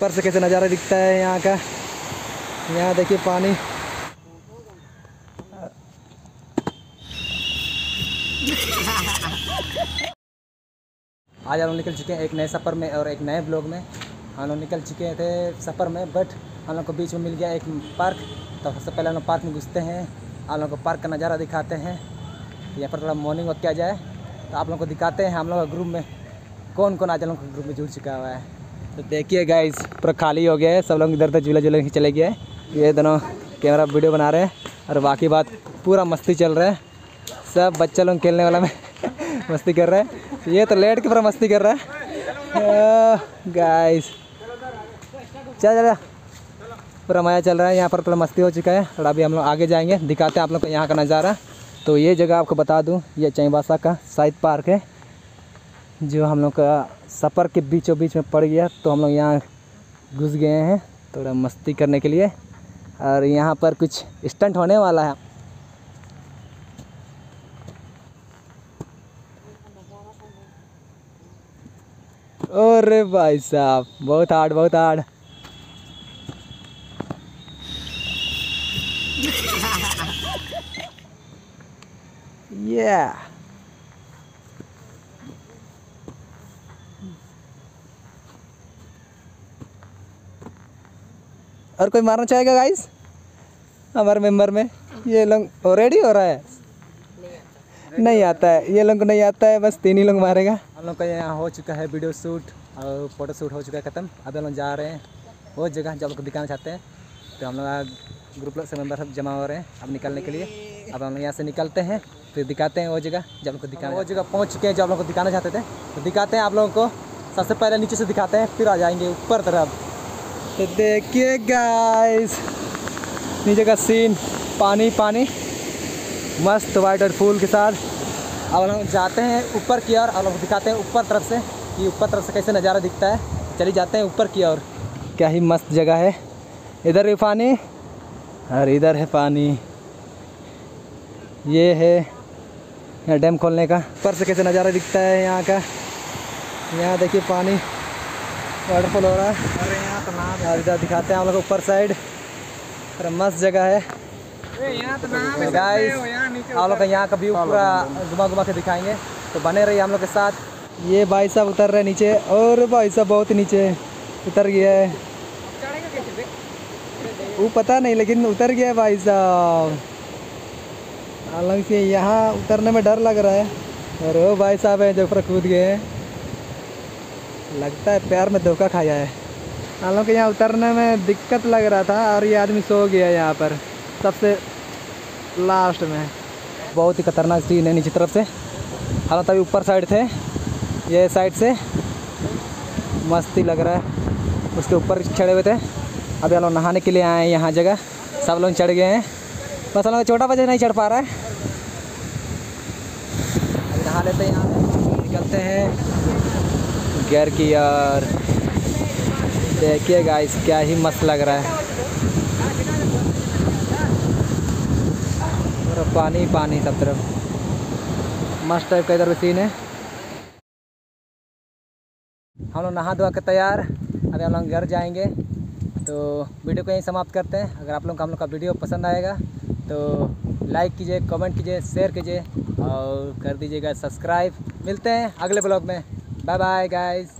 ऊपर से कैसे नज़ारा दिखता है यहाँ का। यहाँ देखिए पानी आज हम लोग निकल चुके हैं एक नए सफ़र में और एक नए ब्लॉग में। हम लोग निकल चुके थे सफ़र में, बट हम लोग को बीच में मिल गया एक पार्क। तो सबसे पहले हम लोग पार्क में घुसते हैं, आप लोगों को पार्क का नज़ारा दिखाते हैं। यहाँ पर थोड़ा मॉर्निंग वॉक किया जाए तो आप लोगों को दिखाते हैं हम लोग के ग्रुप में कौन कौन आज हम लोग ग्रुप में जुड़ चुका हुआ है। तो देखिए गाइस पूरा खाली हो गया है, सब लोग इधर उधर झूला झूला चले गए। ये दोनों कैमरा वीडियो बना रहे हैं और बाकी बात पूरा मस्ती चल रहा है। सब बच्चा लोग खेलने वाला में मस्ती कर रहे हैं। ये तो लेट के पूरा मस्ती कर रहा है गाइस। चल पूरा मज़ा चल रहा है, यहाँ पर पूरा मस्ती हो चुका है। और अभी हम लोग आगे जाएंगे, दिखाते हैं आप लोग को यहाँ का नज़ारा। तो ये जगह आपको बता दूँ, ये चईबासा का साइड पार्क है जो हम लोग का सफ़र के बीचों बीच में पड़ गया। तो हम लोग यहाँ घुस गए हैं थोड़ा मस्ती करने के लिए। और यहाँ पर कुछ स्टंट होने वाला है। अरे भाई साहब बहुत हार्ड बहुत हार्ड। Yeah. और कोई मारना चाहेगा गाइस हमारे मेंबर में? ये लोग ऑलरेडी हो रहा है, नहीं आता है, ये लोग को नहीं आता है, बस 3 ही लोग मारेगा। हम लोग का यहाँ हो चुका है वीडियो शूट और फोटो शूट हो चुका है ख़त्म। अब हम लोग जा रहे हैं वो जगह जो लोग दिखाना चाहते हैं। तो हम लोग ग्रुप से मेंबर सब जमा हो रहे हैं अब निकलने के लिए। अब हम यहाँ से निकलते हैं, फिर दिखाते हैं वो जगह जो लोग को दिखाना। वो जगह पहुँच चुके हैं जो आप लोग को दिखाना चाहते थे। तो दिखाते हैं आप लोगों को, सबसे पहले नीचे से दिखाते हैं फिर आ जाएंगे ऊपर तरफ। तो देखिए गाइस नीचे का सीन, पानी पानी मस्त वाइट और फूल के साथ। अब हम जाते हैं ऊपर की ओर, अब हम दिखाते हैं ऊपर तरफ से कि ऊपर तरफ से कैसे नज़ारा दिखता है। चलिए जाते हैं ऊपर की ओर। क्या ही मस्त जगह है, इधर भी पानी और इधर है पानी। ये है डैम खोलने का, ऊपर से कैसे नज़ारा दिखता है यहाँ का। यहाँ देखिए पानी वाटरफॉल हो रहा है। अरे यहाँ तो नाम है, इधर दिखाते हैं हम लोग ऊपर साइड। अरे मस्त जगह है गाइस, हम लोग यहाँ का व्यू पूरा घुमा घुमा के दिखाएंगे। तो बने रहिए हम लोग के साथ। ये भाई साहब उतर रहे नीचे, और भाई साहब बहुत नीचे उतर गया है, वो पता नहीं लेकिन उतर गया है भाई साहब। हालांकि यहाँ उतरने में डर लग रहा है। और वो भाई साहब हैं जो ऊपर कूद गए हैं, लगता है प्यार में धोखा खाया है। हालांकि यहाँ उतरने में दिक्कत लग रहा था और ये आदमी सो गया यहाँ पर सबसे लास्ट में। बहुत ही खतरनाक सीन है नीचे तरफ से। हालांकि अभी ऊपर साइड थे, ये साइड से मस्ती लग रहा है। उसके ऊपर चढ़े हुए थे, अभी हम लोग नहाने के लिए आए हैं। यहाँ जगह सब लोग चढ़ गए हैं, बस हम लोग छोटा बच्चा नहीं चढ़ पा रहा है। अभी नहा लेते हैं, यहाँ पर निकलते हैं घर की। यार देखिए गाइस क्या ही मस्त लग रहा है, पूरा पानी पानी सब तरफ, मस्त टाइप का इधर भी सीन है। हम लोग नहा धोआ के तैयार, अभी हम लोग घर जाएंगे। तो वीडियो को यहीं समाप्त करते हैं। अगर आप लोग को हम लोग का वीडियो पसंद आएगा तो लाइक कीजिए, कमेंट कीजिए, शेयर कीजिए और कर दीजिएगा सब्सक्राइब। मिलते हैं अगले ब्लॉग में। Bye bye guys.